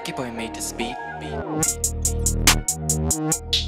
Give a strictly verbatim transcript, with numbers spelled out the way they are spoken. Lucky Boy made this beat. beat.